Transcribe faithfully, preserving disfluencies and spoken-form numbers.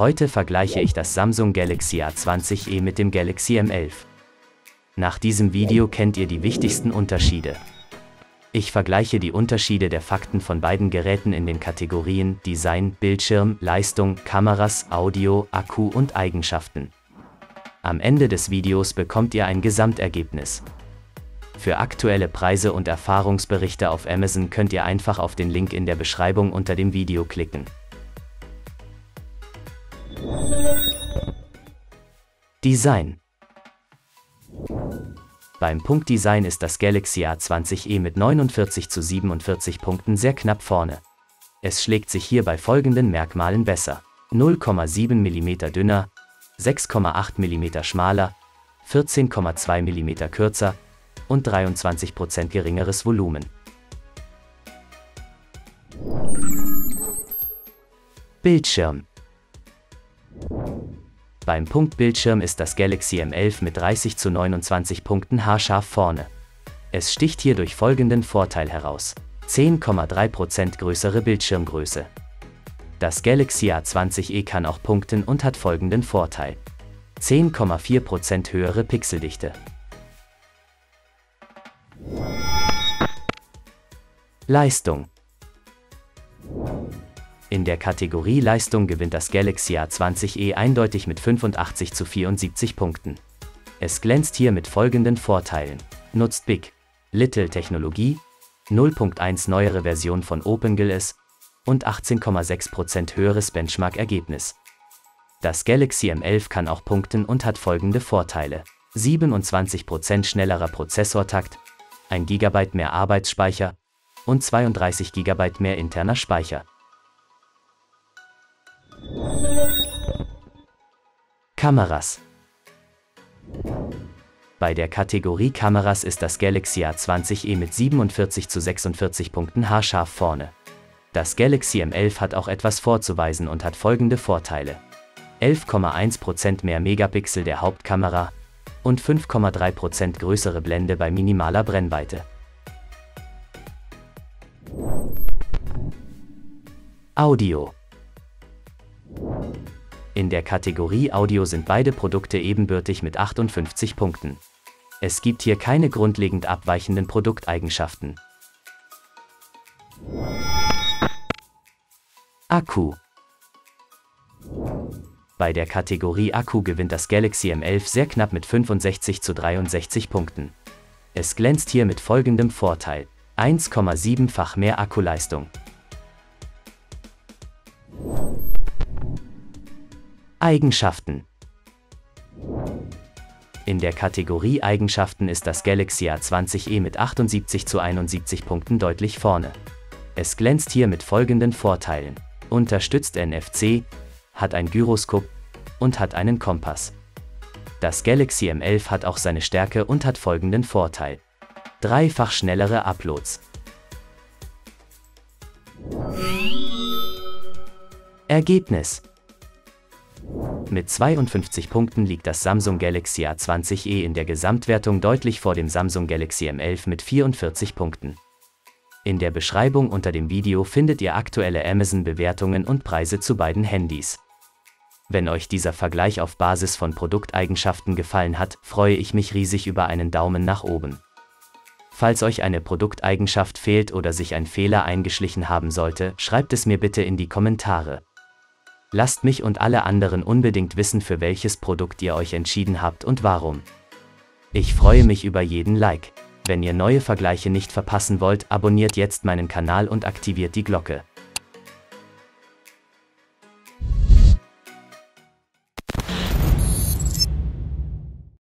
Heute vergleiche ich das Samsung Galaxy A zwanzig e mit dem Galaxy M elf. Nach diesem Video kennt ihr die wichtigsten Unterschiede. Ich vergleiche die Unterschiede der Fakten von beiden Geräten in den Kategorien Design, Bildschirm, Leistung, Kameras, Audio, Akku und Eigenschaften. Am Ende des Videos bekommt ihr ein Gesamtergebnis. Für aktuelle Preise und Erfahrungsberichte auf Amazon könnt ihr einfach auf den Link in der Beschreibung unter dem Video klicken. Design. Beim Punkt Design ist das Galaxy A zwanzig e mit neunundvierzig zu siebenundvierzig Punkten sehr knapp vorne. Es schlägt sich hier bei folgenden Merkmalen besser: null Komma sieben Millimeter dünner, sechs Komma acht Millimeter schmaler, vierzehn Komma zwei Millimeter kürzer und dreiundzwanzig Prozent geringeres Volumen. Bildschirm. Beim Punkt Bildschirm ist das Galaxy M elf mit dreißig zu neunundzwanzig Punkten haarscharf vorne. Es sticht hier durch folgenden Vorteil heraus: zehn Komma drei Prozent größere Bildschirmgröße. Das Galaxy A zwanzig e kann auch punkten und hat folgenden Vorteil: zehn Komma vier Prozent höhere Pixeldichte. Leistung. In der Kategorie Leistung gewinnt das Galaxy A zwanzig e eindeutig mit fünfundachtzig zu vierundsiebzig Punkten. Es glänzt hier mit folgenden Vorteilen: nutzt Big Little Technologie, null Punkt eins neuere Version von OpenGL und achtzehn Komma sechs Prozent höheres Benchmark-Ergebnis. Das Galaxy M elf kann auch punkten und hat folgende Vorteile: siebenundzwanzig Prozent schnellerer Prozessortakt, ein Gigabyte mehr Arbeitsspeicher und zweiunddreißig Gigabyte mehr interner Speicher. Kameras. Bei der Kategorie Kameras ist das Galaxy A zwanzig e mit siebenundvierzig zu sechsundvierzig Punkten haarscharf vorne. Das Galaxy M elf hat auch etwas vorzuweisen und hat folgende Vorteile: elf Komma eins Prozent mehr Megapixel der Hauptkamera und fünf Komma drei Prozent größere Blende bei minimaler Brennweite. Audio. In der Kategorie Audio sind beide Produkte ebenbürtig mit achtundfünfzig Punkten. Es gibt hier keine grundlegend abweichenden Produkteigenschaften. Akku. Bei der Kategorie Akku gewinnt das Galaxy M elf sehr knapp mit fünfundsechzig zu dreiundsechzig Punkten. Es glänzt hier mit folgendem Vorteil: eins Komma siebenfach mehr Akkuleistung. Eigenschaften. In der Kategorie Eigenschaften ist das Galaxy A zwanzig e mit achtundsiebzig zu einundsiebzig Punkten deutlich vorne. Es glänzt hier mit folgenden Vorteilen: unterstützt N F C, hat ein Gyroskop und hat einen Kompass. Das Galaxy M elf hat auch seine Stärke und hat folgenden Vorteil: dreifach schnellere Uploads. Ergebnis. Mit zweiundfünfzig Punkten liegt das Samsung Galaxy A zwanzig e in der Gesamtwertung deutlich vor dem Samsung Galaxy M elf mit vierundvierzig Punkten. In der Beschreibung unter dem Video findet ihr aktuelle Amazon-Bewertungen und Preise zu beiden Handys. Wenn euch dieser Vergleich auf Basis von Produkteigenschaften gefallen hat, freue ich mich riesig über einen Daumen nach oben. Falls euch eine Produkteigenschaft fehlt oder sich ein Fehler eingeschlichen haben sollte, schreibt es mir bitte in die Kommentare. Lasst mich und alle anderen unbedingt wissen, für welches Produkt ihr euch entschieden habt und warum. Ich freue mich über jeden Like. Wenn ihr neue Vergleiche nicht verpassen wollt, abonniert jetzt meinen Kanal und aktiviert die Glocke.